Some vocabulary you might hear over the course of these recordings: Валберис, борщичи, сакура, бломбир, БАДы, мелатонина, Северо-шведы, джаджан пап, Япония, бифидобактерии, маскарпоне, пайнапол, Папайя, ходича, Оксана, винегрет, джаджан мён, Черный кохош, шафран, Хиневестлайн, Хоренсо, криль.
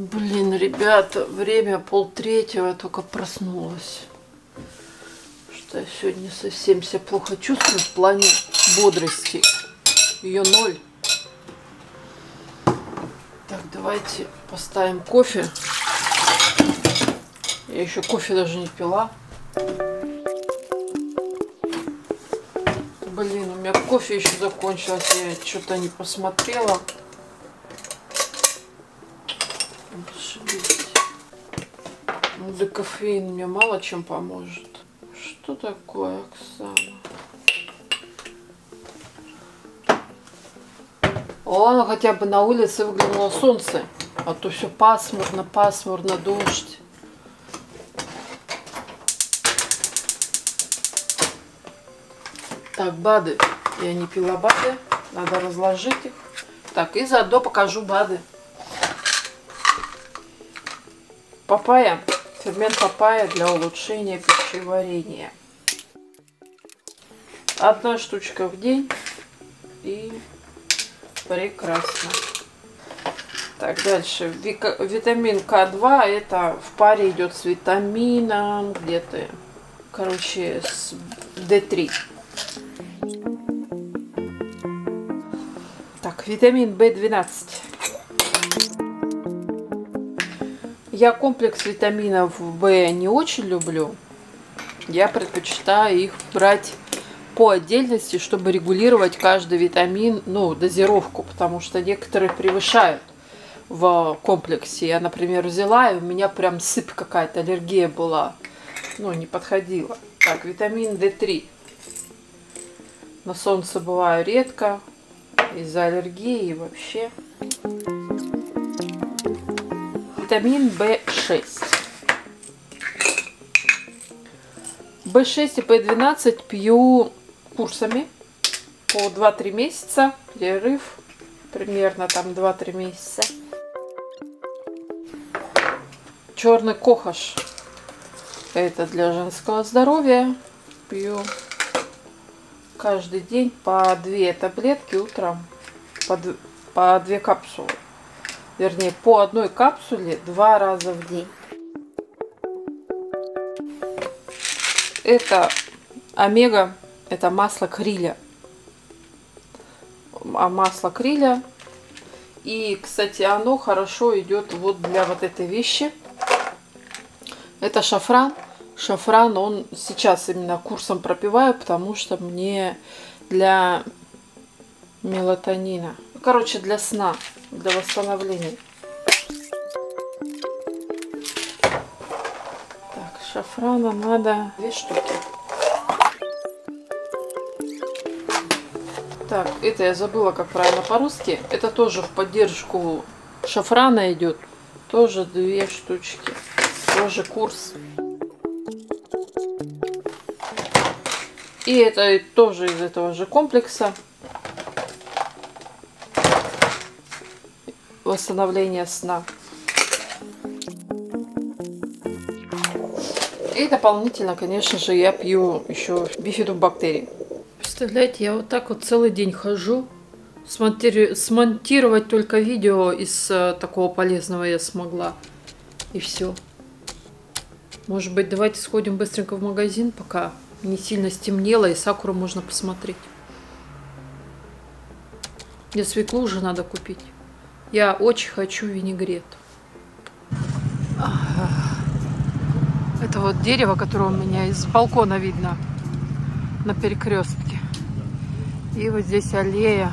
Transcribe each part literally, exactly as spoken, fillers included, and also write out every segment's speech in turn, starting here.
Блин, ребята, время полтретьего, только проснулась. Что я сегодня совсем себя плохо чувствую в плане бодрости. Ее ноль. Так, давайте поставим кофе. Я еще кофе даже не пила. Блин, у меня кофе еще закончилось, я что-то не посмотрела. Ошибись. Ну да, кофеин мне мало чем поможет. Что такое, Оксана? Ладно, хотя бы на улице выглянуло солнце, а то все пасмурно, пасмурно, дождь. Так, БАДы. Я не пила БАДы. Надо разложить их. Так, и заодно покажу БАДы. Папайя. Фермент папайя для улучшения пищеварения. Одна штучка в день. И прекрасно. Так, дальше. Витамин ка два. Это в паре идет с витамином. Где-то, короче, с дэ три. Так, витамин бэ двенадцать. Я комплекс витаминов В не очень люблю. Я предпочитаю их брать по отдельности, чтобы регулировать каждый витамин, ну, дозировку, потому что некоторые превышают в комплексе. Я, например, взяла, и у меня прям сыпь какая-то, аллергия была. Ну, не подходила. Так, витамин дэ три. На солнце бываю редко, из-за аллергии и вообще. Витамин бэ шесть. бэ шесть и бэ двенадцать пью курсами по два-три месяца. Перерыв примерно там два-три месяца. Черный кохош. Это для женского здоровья. Пью каждый день по две таблетки утром, по, по две капсулы. Вернее, по одной капсуле два раза в день. Это омега, это масло криля. А масло криля. И, кстати, оно хорошо идет вот для вот этой вещи. Это шафран. Шафран, он сейчас именно курсом пропиваю, потому что мне для мелатонина. Короче, для сна, для восстановления. Так, шафрана надо две штуки. Так, это я забыла, как правильно по-русски. Это тоже в поддержку шафрана идет. Тоже две штучки. Тоже курс. И это тоже из этого же комплекса. Восстановление сна. И дополнительно, конечно же, я пью еще бифидобактерии. Представляете, я вот так вот целый день хожу. Смонтировать только видео из такого полезного я смогла. И все. Может быть, давайте сходим быстренько в магазин, пока не сильно стемнело, и сакуру можно посмотреть. Мне свеклу уже надо купить. Я очень хочу винегрет. Это вот дерево, которое у меня из балкона видно на перекрестке. И вот здесь аллея.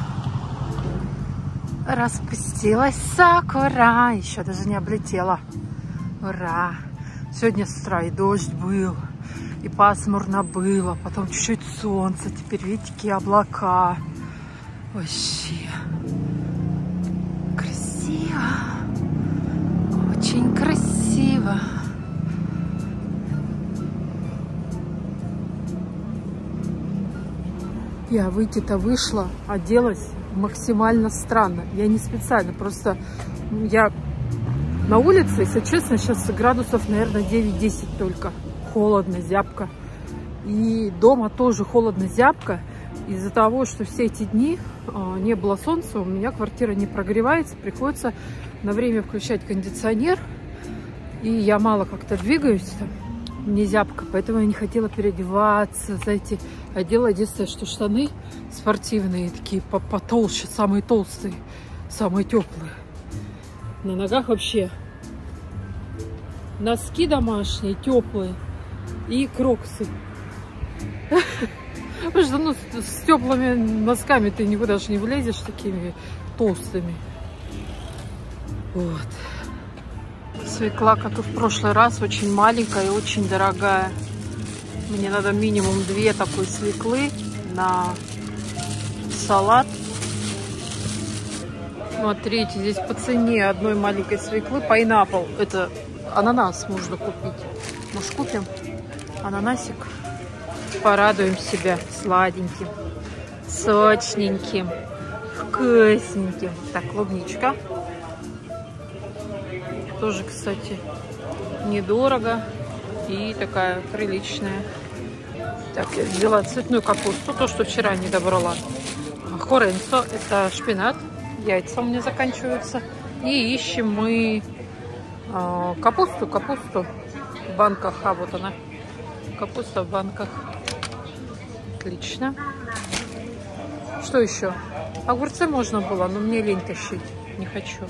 Распустилась сакура. Еще даже не облетела. Ура! Сегодня с утра и дождь был. И пасмурно было, потом чуть-чуть солнце, теперь видите, какие облака. Вообще красиво, очень красиво. Я выйти-то вышла, оделась максимально странно. Я не специально, просто я на улице, если честно, сейчас градусов, наверное, девять-десять только. Холодно, зябко. И дома тоже холодно, зябко. из-за того, что все эти дни не было солнца, у меня квартира не прогревается, приходится на время включать кондиционер, и я мало как-то двигаюсь, мне зябко, поэтому я не хотела переодеваться, знаете, одела единственное, что штаны спортивные, такие потолще, самые толстые, самые теплые, на ногах вообще носки домашние, теплые, и кроксы. Потому что ну, с теплыми носками ты никуда же не влезешь, такими толстыми. Вот. Свекла, как и в прошлый раз, очень маленькая и очень дорогая. Мне надо минимум две такой свеклы на салат. Смотрите, здесь по цене одной маленькой свеклы пайнапол. Это ананас можно купить. Может, купим ананасик? Порадуем себя сладеньким, сочненьким, вкусненьким. Так, клубничка. Тоже, кстати, недорого и такая приличная. Так, я взяла цветную капусту, то, что вчера не добрала. Хоренсо, это шпинат, яйца у меня заканчиваются. И ищем мы э, капусту, капусту в банках, а вот она. Капуста в банках. Отлично. Что еще? Огурцы можно было, но мне лень тащить. Не хочу.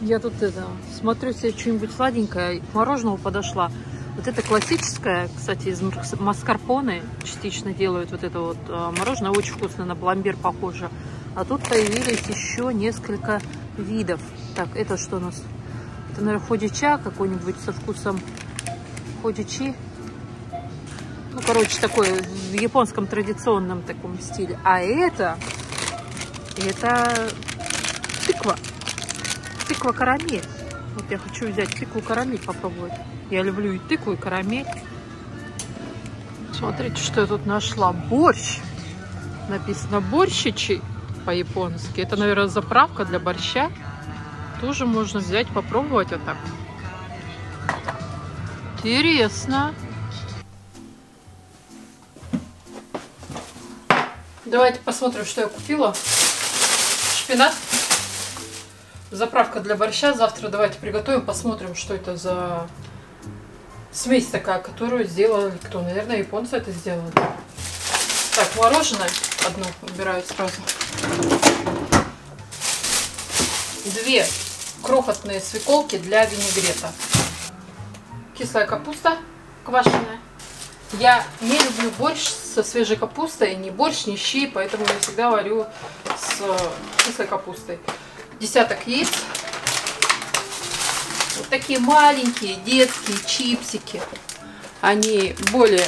Я тут это, смотрю себе что-нибудь сладенькое. К мороженому подошла. Вот это классическое, кстати, из маскарпоне. Частично делают вот это вот мороженое. Очень вкусно, на бломбир похоже. А тут появились еще несколько видов. Так, это что у нас? Это, наверное, ходича какой-нибудь со вкусом ходичи. Ну, короче, такой в японском традиционном таком стиле. А это, это тыква. Тыква-карамель. Вот я хочу взять тыкву-карамель попробовать. Я люблю и тыкву, и карамель. Смотрите, что я тут нашла. Борщ. Написано борщичи по-японски. Это, наверное, заправка для борща. Тоже можно взять, попробовать вот так. Интересно. Давайте посмотрим, что я купила. Шпинат. Заправка для борща. Завтра давайте приготовим, посмотрим, что это за смесь такая, которую сделали кто. Наверное, японцы это сделали. Так, мороженое одну убираю сразу. Две крохотные свеколки для винегрета. Кислая капуста квашеная. Я не люблю борщ со свежей капустой, не борщ, не щи, поэтому я всегда варю с кислой капустой. Десяток яиц. Вот такие маленькие детские чипсики. Они более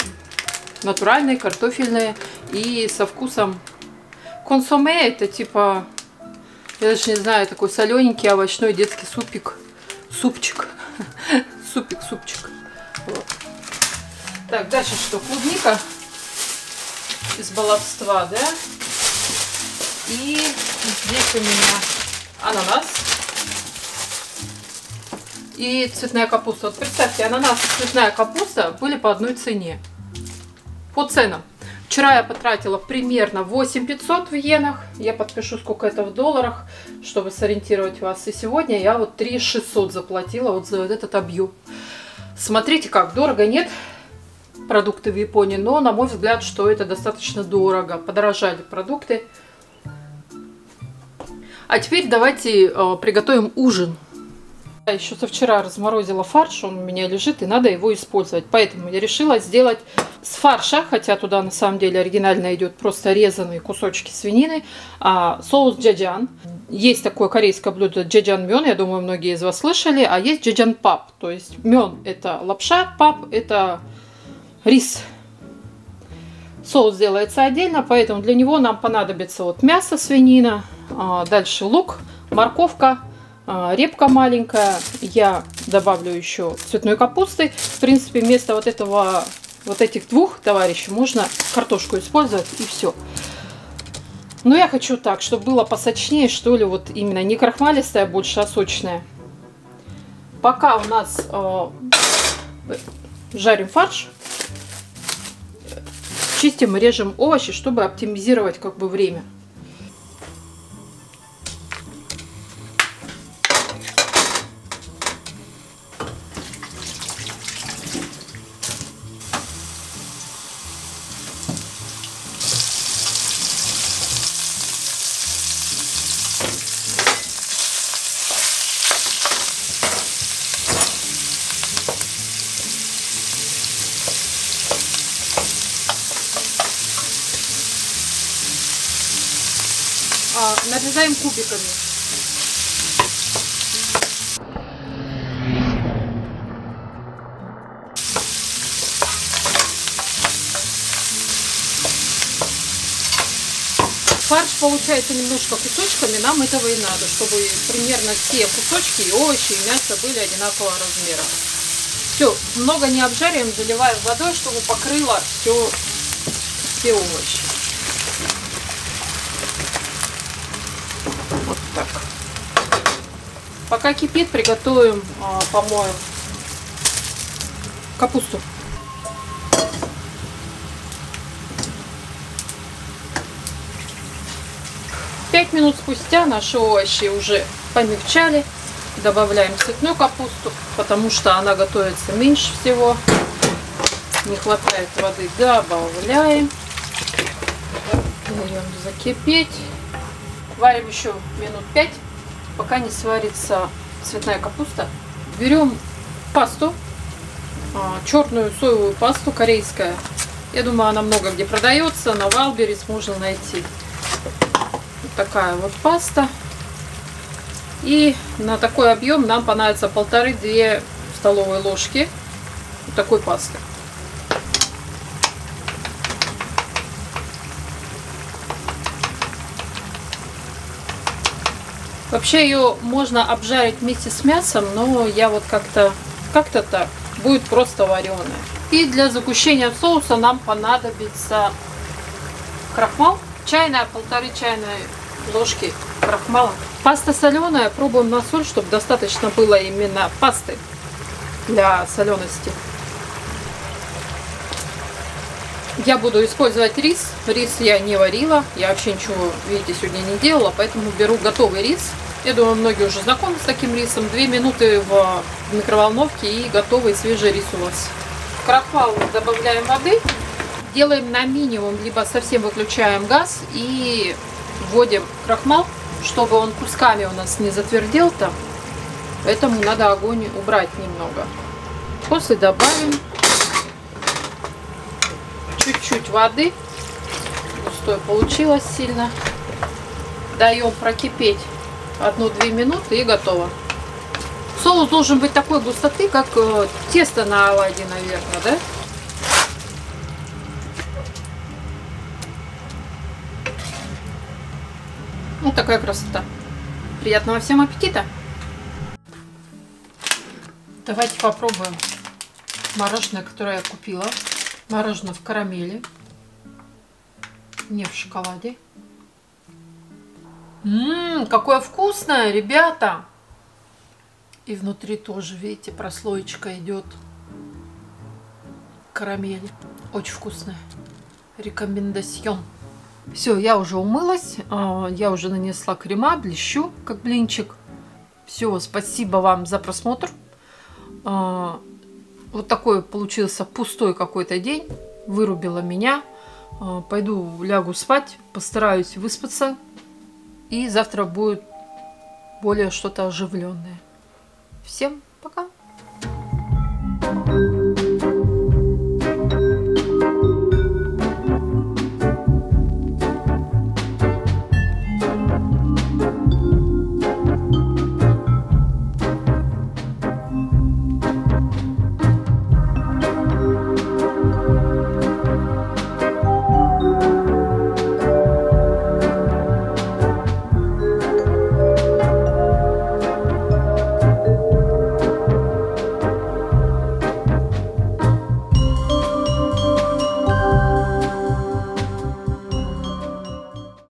натуральные, картофельные и со вкусом консоме. Это типа, я даже не знаю, такой солененький овощной детский супик. Супчик. Супик, супчик. Вот. Так, дальше что? Клубника из баловства, да? И здесь у меня ананас и цветная капуста. Вот представьте, ананас и цветная капуста были по одной цене. По ценам. Вчера я потратила примерно восемь тысяч пятьсот в иенах. Я подпишу, сколько это в долларах, чтобы сориентировать вас. И сегодня я вот три тысячи шестьсот заплатила вот за вот этот объем. Смотрите как, дорого, нет? Продукты в Японии, но на мой взгляд, что это достаточно дорого, подорожали продукты. А теперь давайте э, приготовим ужин. Я еще со вчера разморозила фарш, он у меня лежит и надо его использовать, поэтому я решила сделать с фарша, хотя туда на самом деле оригинально идет просто резанные кусочки свинины, а соус джаджан. Есть такое корейское блюдо джаджан мён, я думаю, многие из вас слышали, а есть джаджан пап, то есть мён это лапша, пап это рис. Соус делается отдельно, поэтому для него нам понадобится вот мясо, свинина, дальше лук, морковка, репка маленькая. Я добавлю еще цветной капусты. В принципе, вместо вот этого, вот этих двух товарищей можно картошку использовать и все. Но я хочу так, чтобы было посочнее, что ли, вот именно не крахмалистая, больше, а сочная. Пока у нас э, жарим фарш. чистим и режем овощи, чтобы оптимизировать как бы время. Нарезаем кубиками. Фарш получается немножко кусочками, нам этого и надо, чтобы примерно все кусочки, и овощи, и мясо были одинакового размера. Все, много не обжариваем, заливаем водой, чтобы покрыло все, все овощи. Вот так. Пока кипит, приготовим, помоем капусту. пять минут спустя наши овощи уже помягчали. Добавляем цветную капусту, потому что она готовится меньше всего. Не хватает воды. Добавляем. Даем закипеть. Варим еще минут пять, пока не сварится цветная капуста. Берем пасту, черную соевую пасту, корейская. Я думаю, она много где продается, на Валберис можно найти. Вот такая вот паста. И на такой объем нам понадобится полторы-две столовые ложки вот такой пасты. Вообще ее можно обжарить вместе с мясом, но я вот как-то как-то так. Будет просто вареная. И для загущения соуса нам понадобится крахмал. Чайная, полторы чайной ложки крахмала. Паста соленая. Пробуем на соль, чтобы достаточно было именно пасты для солености. Я буду использовать рис. Рис я не варила. Я вообще ничего, видите, сегодня не делала. Поэтому беру готовый рис. Я думаю, многие уже знакомы с таким рисом. две минуты в микроволновке и готовый свежий рис у вас. В крахмал добавляем воды. Делаем на минимум, либо совсем выключаем газ. И вводим крахмал, чтобы он кусками у нас не затвердел-то. Поэтому надо огонь убрать немного. После добавим чуть-чуть воды, густое получилось сильно. Даем прокипеть одну-две минуты и готово. Соус должен быть такой густоты, как тесто на оладьи, наверное, да? Вот такая красота. Приятного всем аппетита! Давайте попробуем мороженое, которое я купила. Мороженое в карамели, не в шоколаде. Ммм, какое вкусное, ребята! И внутри тоже, видите, прослоечка идет карамели. Очень вкусное. Рекомендацион. Все, я уже умылась, я уже нанесла крема, блещу, как блинчик. Все, спасибо вам за просмотр. Вот такой получился пустой какой-то день. Вырубила меня. Пойду лягу спать. Постараюсь выспаться. И завтра будет более что-то оживленное. Всем пока!